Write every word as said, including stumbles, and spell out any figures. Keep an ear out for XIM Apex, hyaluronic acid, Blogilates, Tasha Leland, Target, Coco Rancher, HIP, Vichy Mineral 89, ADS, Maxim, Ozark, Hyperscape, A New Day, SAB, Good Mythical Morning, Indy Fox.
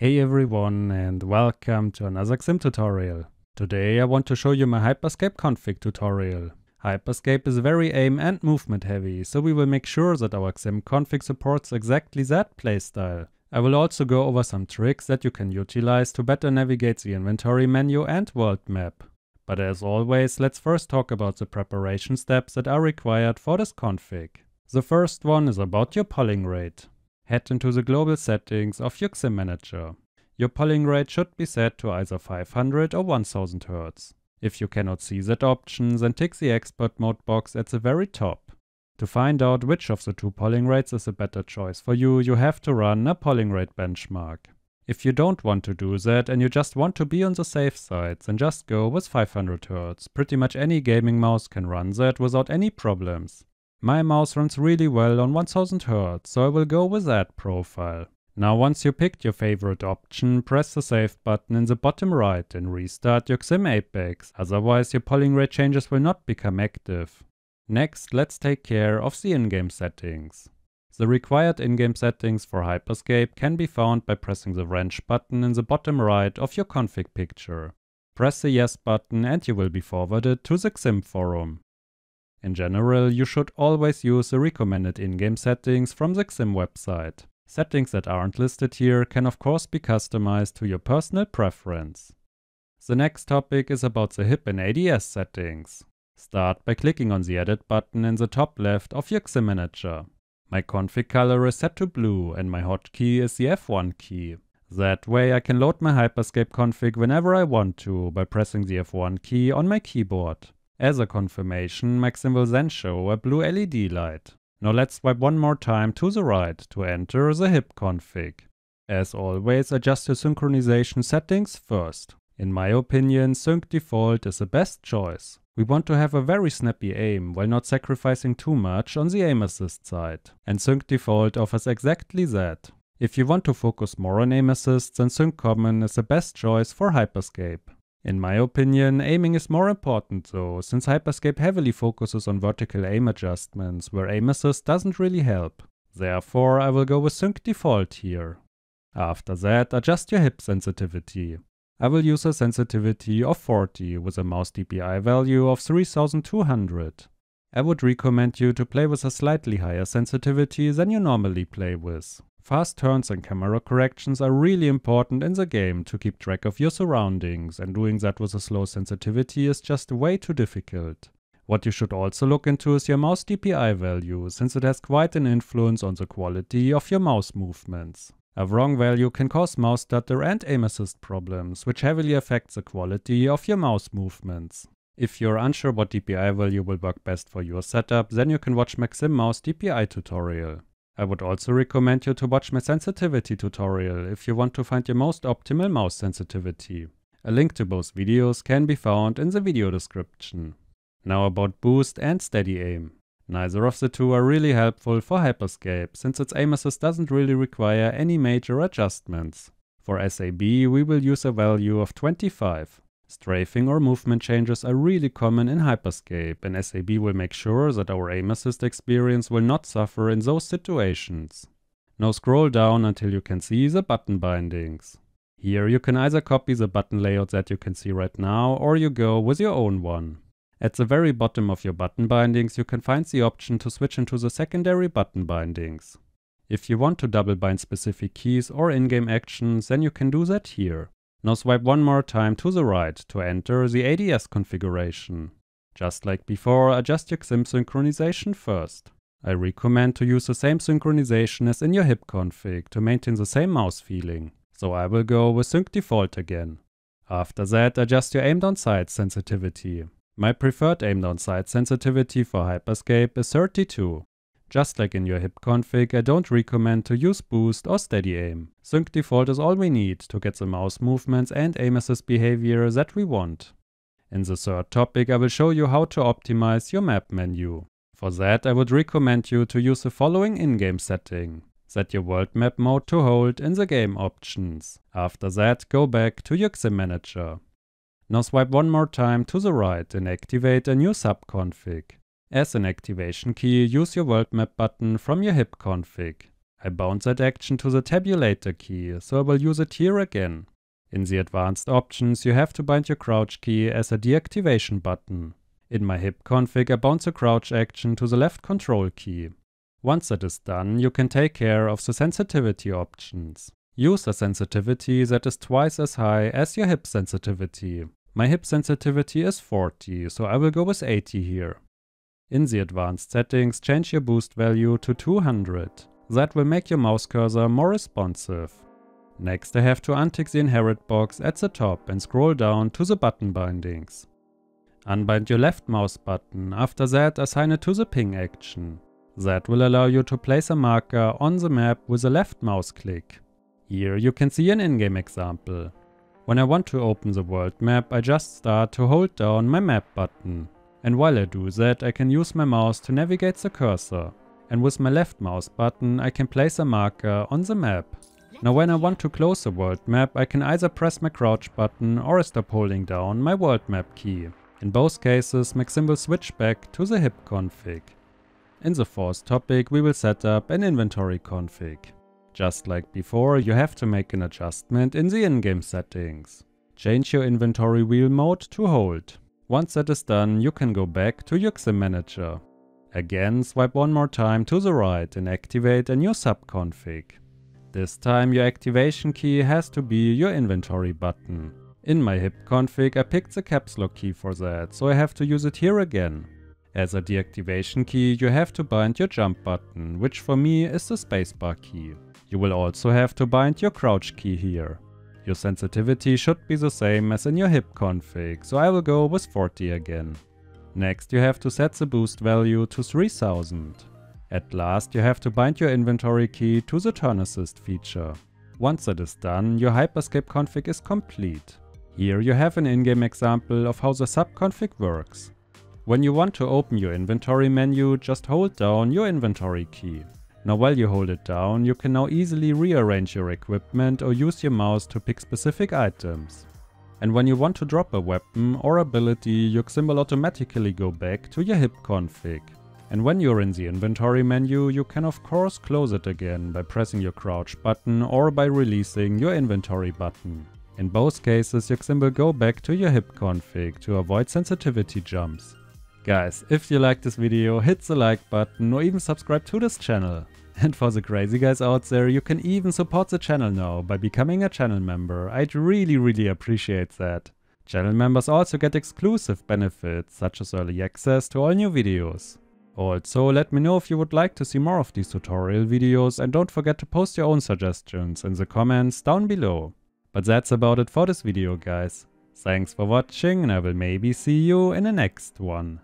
Hey everyone and welcome to another X I M tutorial. Today I want to show you my Hyperscape config tutorial. Hyperscape is very aim and movement heavy, so we will make sure that our X I M config supports exactly that playstyle. I will also go over some tricks that you can utilize to better navigate the inventory menu and world map. But as always, let's first talk about the preparation steps that are required for this config. The first one is about your polling rate. Head into the global settings of your X I M Manager. Your polling rate should be set to either five hundred or one thousand hertz. If you cannot see that option, then tick the expert mode box at the very top. To find out which of the two polling rates is a better choice for you, you have to run a polling rate benchmark. If you don't want to do that and you just want to be on the safe side, then just go with five hundred hertz. Pretty much any gaming mouse can run that without any problems. My mouse runs really well on one thousand hertz, so I will go with that profile. Now once you picked your favorite option, press the save button in the bottom right and restart your X I M Apex, otherwise your polling rate changes will not become active. Next, let's take care of the in-game settings. The required in-game settings for Hyperscape can be found by pressing the wrench button in the bottom right of your config picture. Press the yes button and you will be forwarded to the X I M forum. In general, you should always use the recommended in-game settings from the X I M website. Settings that aren't listed here can of course be customized to your personal preference. The next topic is about the HIP and A D S settings. Start by clicking on the edit button in the top left of your X I M Manager. My config color is set to blue and my hotkey is the F one key. That way I can load my Hyperscape config whenever I want to by pressing the F one key on my keyboard. As a confirmation, Maxim will then show a blue L E D light. Now let's swipe one more time to the right to enter the HIP config. As always, adjust your synchronization settings first. In my opinion, sync default is the best choice. We want to have a very snappy aim while not sacrificing too much on the aim assist side. And sync default offers exactly that. If you want to focus more on aim assist, then sync common is the best choice for Hyperscape. In my opinion, aiming is more important though, since Hyperscape heavily focuses on vertical aim adjustments, where aim assist doesn't really help. Therefore, I will go with sync default here. After that, adjust your HIP sensitivity. I will use a sensitivity of forty with a mouse D P I value of three thousand two hundred. I would recommend you to play with a slightly higher sensitivity than you normally play with. Fast turns and camera corrections are really important in the game to keep track of your surroundings, and doing that with a slow sensitivity is just way too difficult. What you should also look into is your mouse D P I value, since it has quite an influence on the quality of your mouse movements. A wrong value can cause mouse stutter and aim assist problems, which heavily affects the quality of your mouse movements. If you're unsure what D P I value will work best for your setup, then you can watch Maxim mouse D P I tutorial. I would also recommend you to watch my sensitivity tutorial if you want to find your most optimal mouse sensitivity. A link to both videos can be found in the video description. Now about boost and steady aim. Neither of the two are really helpful for Hyperscape, since its aim assist doesn't really require any major adjustments. For S A B we will use a value of twenty-five. Strafing or movement changes are really common in Hyperscape, and S A B will make sure that our aim assist experience will not suffer in those situations. Now scroll down until you can see the button bindings. Here you can either copy the button layout that you can see right now, or you go with your own one. At the very bottom of your button bindings you can find the option to switch into the secondary button bindings. If you want to double bind specific keys or in-game actions, then you can do that here. Now swipe one more time to the right to enter the A D S configuration. Just like before, adjust your X I M synchronization first. I recommend to use the same synchronization as in your HIP config to maintain the same mouse feeling. So I will go with sync default again. After that, adjust your aim down sight sensitivity. My preferred aim down sight sensitivity for Hyperscape is thirty-two. Just like in your HIP config, I don't recommend to use boost or steady aim. Sync default is all we need to get the mouse movements and aim assist behavior that we want. In the third topic, I will show you how to optimize your map menu. For that, I would recommend you to use the following in-game setting. Set your world map mode to hold in the game options. After that, go back to your X I M Manager. Now swipe one more time to the right and activate a new sub-config. As an activation key, use your world map button from your HIP config. I bound that action to the tabulator key, so I will use it here again. In the advanced options, you have to bind your crouch key as a deactivation button. In my HIP config, I bound the crouch action to the left control key. Once that is done, you can take care of the sensitivity options. Use a sensitivity that is twice as high as your HIP sensitivity. My HIP sensitivity is forty, so I will go with eighty here. In the advanced settings, change your boost value to two hundred. That will make your mouse cursor more responsive. Next, I have to untick the inherit box at the top and scroll down to the button bindings. Unbind your left mouse button, after that assign it to the ping action. That will allow you to place a marker on the map with a left mouse click. Here you can see an in-game example. When I want to open the world map, I just start to hold down my map button. And while I do that, I can use my mouse to navigate the cursor. And with my left mouse button, I can place a marker on the map. Now when I want to close the world map, I can either press my crouch button or stop holding down my world map key. In both cases, Maxim will switch back to the HIP config. In the fourth topic, we will set up an inventory config. Just like before, you have to make an adjustment in the in-game settings. Change your inventory wheel mode to hold. Once that is done, you can go back to your X I M Manager. Again, swipe one more time to the right and activate a new subconfig. This time your activation key has to be your inventory button. In my HIP config, I picked the caps lock key for that, so I have to use it here again. As a deactivation key, you have to bind your jump button, which for me is the spacebar key. You will also have to bind your crouch key here. Your sensitivity should be the same as in your HIP config, so I will go with forty again. Next, you have to set the boost value to three thousand. At last, you have to bind your inventory key to the turn assist feature. Once that is done, your Hyperscape config is complete. Here you have an in-game example of how the subconfig works. When you want to open your inventory menu, just hold down your inventory key. Now while you hold it down, you can now easily rearrange your equipment or use your mouse to pick specific items. And when you want to drop a weapon or ability, your X I M will automatically go back to your HIP config. And when you're in the inventory menu, you can of course close it again by pressing your crouch button or by releasing your inventory button. In both cases, your X I M will go back to your HIP config to avoid sensitivity jumps. Guys, if you liked this video, hit the like button or even subscribe to this channel. And for the crazy guys out there, you can even support the channel now by becoming a channel member. I'd really really appreciate that. Channel members also get exclusive benefits such as early access to all new videos. Also, let me know if you would like to see more of these tutorial videos, and don't forget to post your own suggestions in the comments down below. But that's about it for this video guys. Thanks for watching, and I will maybe see you in the next one.